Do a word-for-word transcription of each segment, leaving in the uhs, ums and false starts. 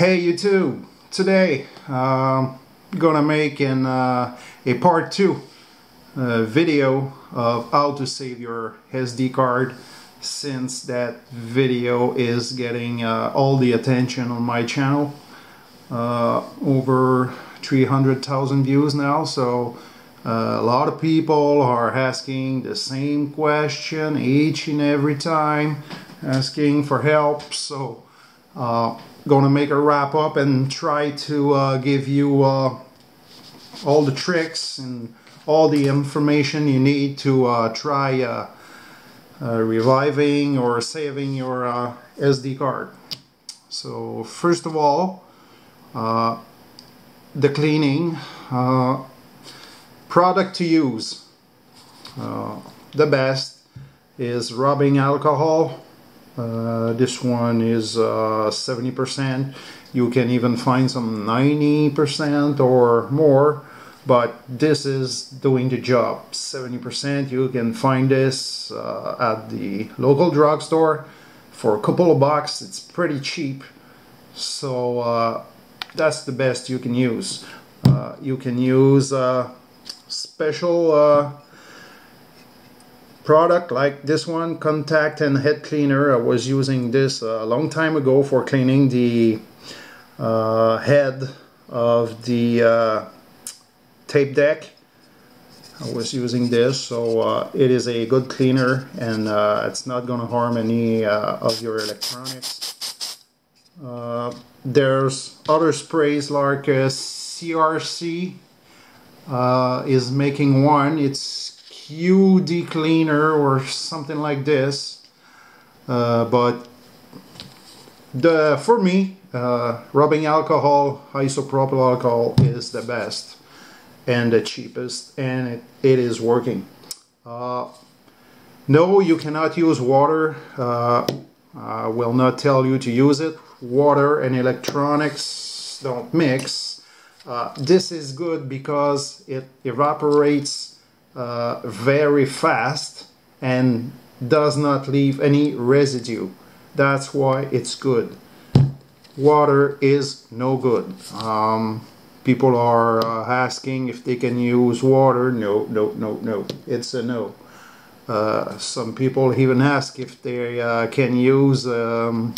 Hey YouTube, today I'm um, gonna make an, uh, a part two uh, video of how to save your S D card, since that video is getting uh, all the attention on my channel. Uh, over three hundred thousand views now, so uh, a lot of people are asking the same question each and every time, asking for help. So uh, gonna make a wrap up and try to uh, give you uh, all the tricks and all the information you need to uh, try uh, uh, reviving or saving your uh, S D card. So first of all, uh, the cleaning uh, product to use. Uh, the best is rubbing alcohol. Uh, this one is uh, seventy percent. You can even find some ninety percent or more, but this is doing the job. seventy percent, you can find this uh, at the local drugstore for a couple of bucks. It's pretty cheap, so uh, that's the best you can use. Uh, you can use uh, special uh, product like this one, contact and head cleaner. I was using this a long time ago for cleaning the uh, head of the uh, tape deck. I was using this, so uh, it is a good cleaner, and uh, it's not going to harm any uh, of your electronics. Uh, there's other sprays like uh, C R C uh, is making one. It's Q D cleaner or something like this, uh, but the for me uh, rubbing alcohol, isopropyl alcohol, is the best and the cheapest, and it, it is working. Uh, no, you cannot use water. uh, I will not tell you to use it. Water and electronics don't mix. Uh, this is good because it evaporates Uh, very fast and does not leave any residue. That's why it's good. Water is no good. Um, people are uh, asking if they can use water. No, no, no, no. It's a no. Uh, some people even ask if they uh, can use um,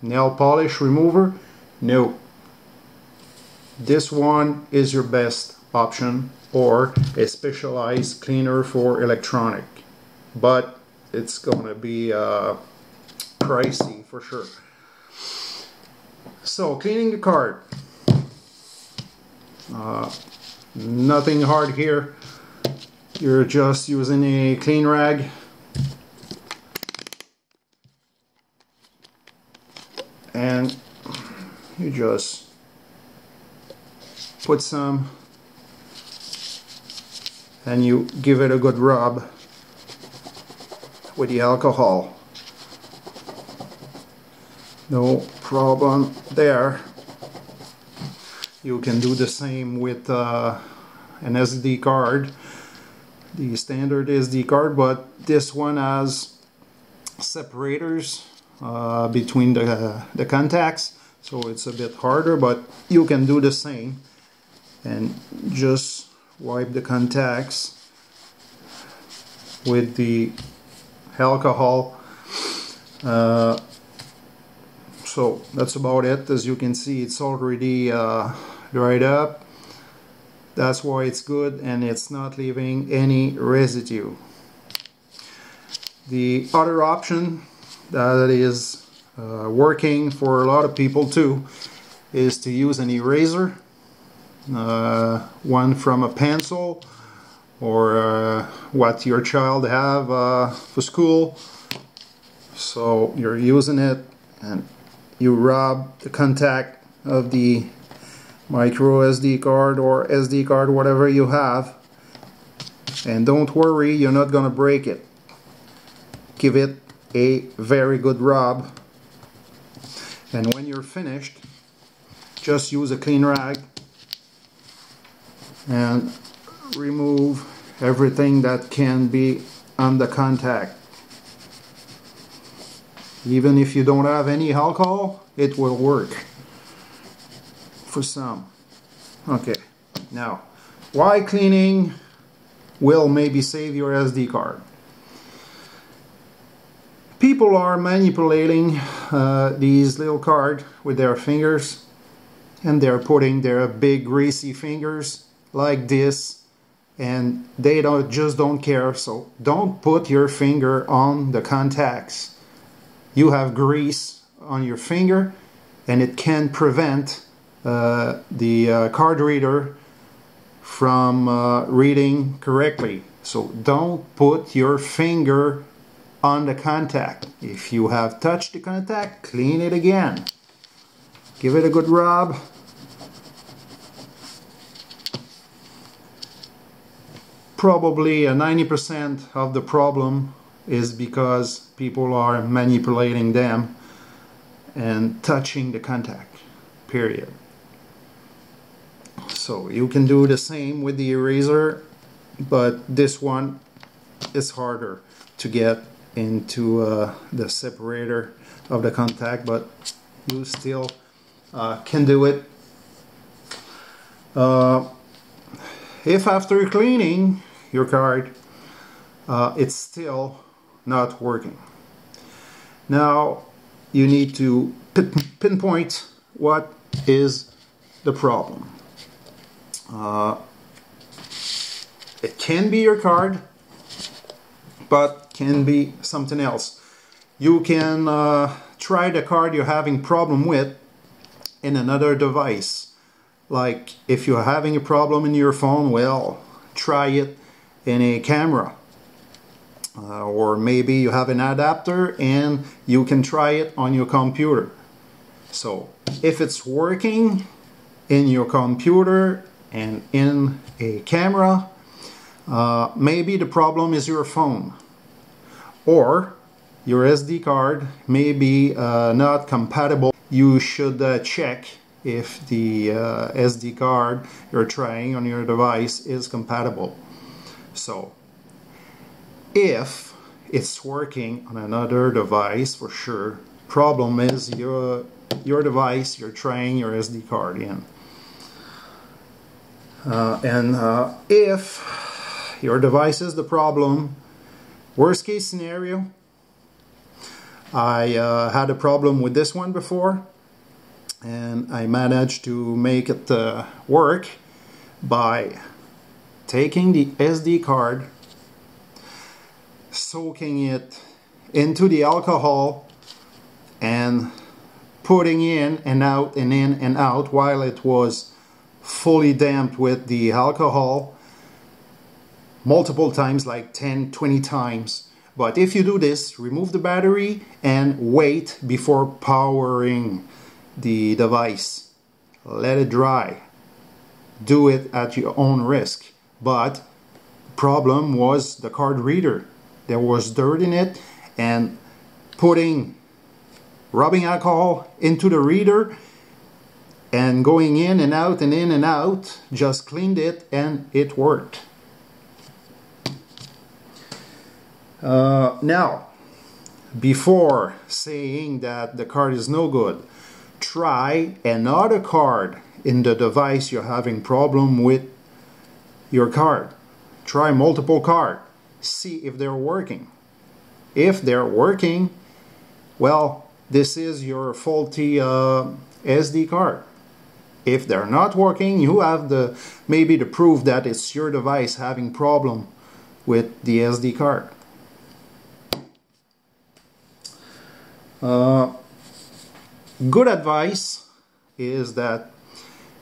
nail polish remover. No. This one is your best option, or a specialized cleaner for electronic, but it's gonna be uh, pricey for sure. So cleaning the card, uh, nothing hard here. You're just using a clean rag, and you just put some, and you give it a good rub with the alcohol. No problem there. You can do the same with uh, an S D card, the standard S D card, but this one has separators uh, between the, uh, the contacts, so it's a bit harder, but you can do the same. And just wipe the contacts with the alcohol. Uh, so that's about it. As you can see, it's already uh, dried up. That's why it's good, and it's not leaving any residue. The other option that is uh, working for a lot of people too is to use an eraser. Uh, one from a pencil, or uh, what your child have uh, for school. So you're using it, and you rub the contact of the micro S D card or S D card, whatever you have, and don't worry, you're not gonna break it. Give it a very good rub, and when you're finished, just use a clean rag and remove everything that can be on the contact. Even if you don't have any alcohol, it will work. for some. Okay, now why cleaning will maybe save your S D card. People are manipulating uh, these little cards with their fingers, and they're putting their big greasy fingers like this, and they don't just don't care. So don't put your finger on the contacts. You have grease on your finger, and it can prevent uh, the uh, card reader from uh, reading correctly. So don't put your finger on the contact. If you have touched the contact, clean it again. Give it a good rub. Probably ninety percent of the problem is because people are manipulating them and touching the contact, period. So you can do the same with the eraser, but this one is harder to get into uh, the separator of the contact, but you still uh, can do it. Uh, if after cleaning your card uh, it's still not working, now you need to pinpoint what is the problem. Uh, it can be your card, but can be something else. You can uh, try the card you're having problem with in another device. Like if you're having a problem in your phone, well, try it in a camera. Uh, or maybe you have an adapter and you can try it on your computer. So if it's working in your computer and in a camera, uh, maybe the problem is your phone, or your S D card may be uh, not compatible. You should uh, check if the uh, S D card you're trying on your device is compatible. So if it's working on another device, for sure problem is your your device you're trying your S D card in. Uh, and uh, if your device is the problem, worst case scenario, I uh, had a problem with this one before, and I managed to make it uh, work by taking the S D card, soaking it into the alcohol, and putting in and out and in and out while it was fully damped with the alcohol, multiple times, like ten, twenty times. But if you do this, remove the battery and wait before powering the device. Let it dry. Do it at your own risk. But the problem was the card reader. There was dirt in it, and putting rubbing alcohol into the reader and going in and out and in and out, just cleaned it and it worked. Uh, now, before saying that the card is no good, try another card in the device you're having problem with your card. Try multiple cards. See if they're working. If they're working, well, this is your faulty uh, S D card. If they're not working, you have the maybe the proof that it's your device having problem with the S D card. Uh, good advice is that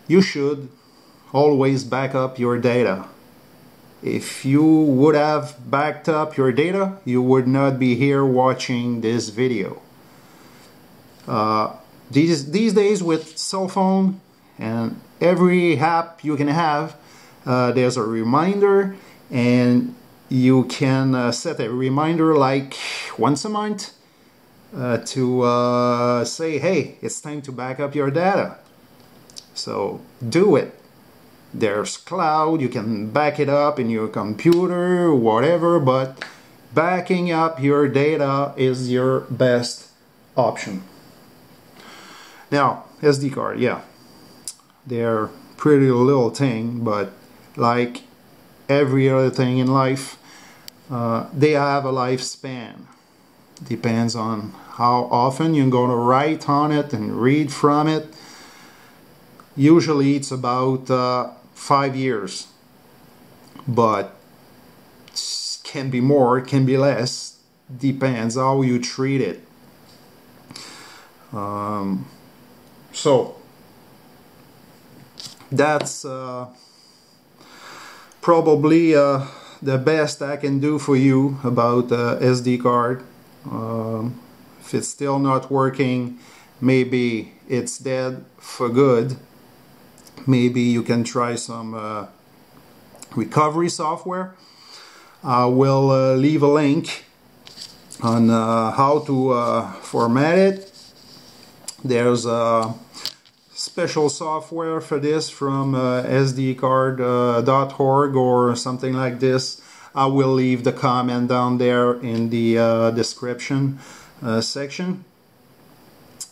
you should always back up your data. If you would have backed up your data, you would not be here watching this video. Uh, these, these days with cell phone and every app you can have, uh, there's a reminder, and you can uh, set a reminder like once a month uh, to uh, say, hey, it's time to back up your data. So do it. There's cloud, you can back it up in your computer, whatever, but backing up your data is your best option. Now, S D card, yeah. They're pretty little thing, but like every other thing in life, uh, they have a lifespan. Depends on how often you're going to write on it and read from it. Usually it's about uh, five years, but it can be more, it can be less. Depends how you treat it. Um, so that's uh, probably uh, the best I can do for you about uh, S D card. Um, if it's still not working, maybe it's dead for good. Maybe you can try some uh, recovery software. I will uh, leave a link on uh, how to uh, format it. There's a special software for this from uh, S D card dot org or something like this. I will leave the comment down there in the uh, description uh, section.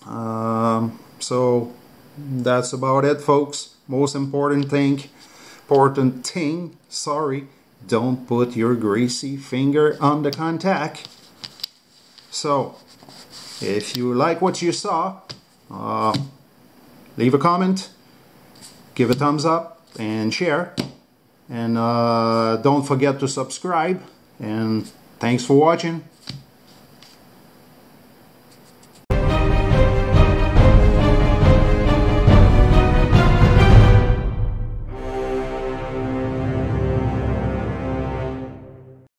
Um, so that's about it, folks. Most important thing, important thing, sorry, don't put your greasy finger on the contact. So, if you like what you saw, uh, leave a comment, give a thumbs up, and share. And uh, don't forget to subscribe, and thanks for watching.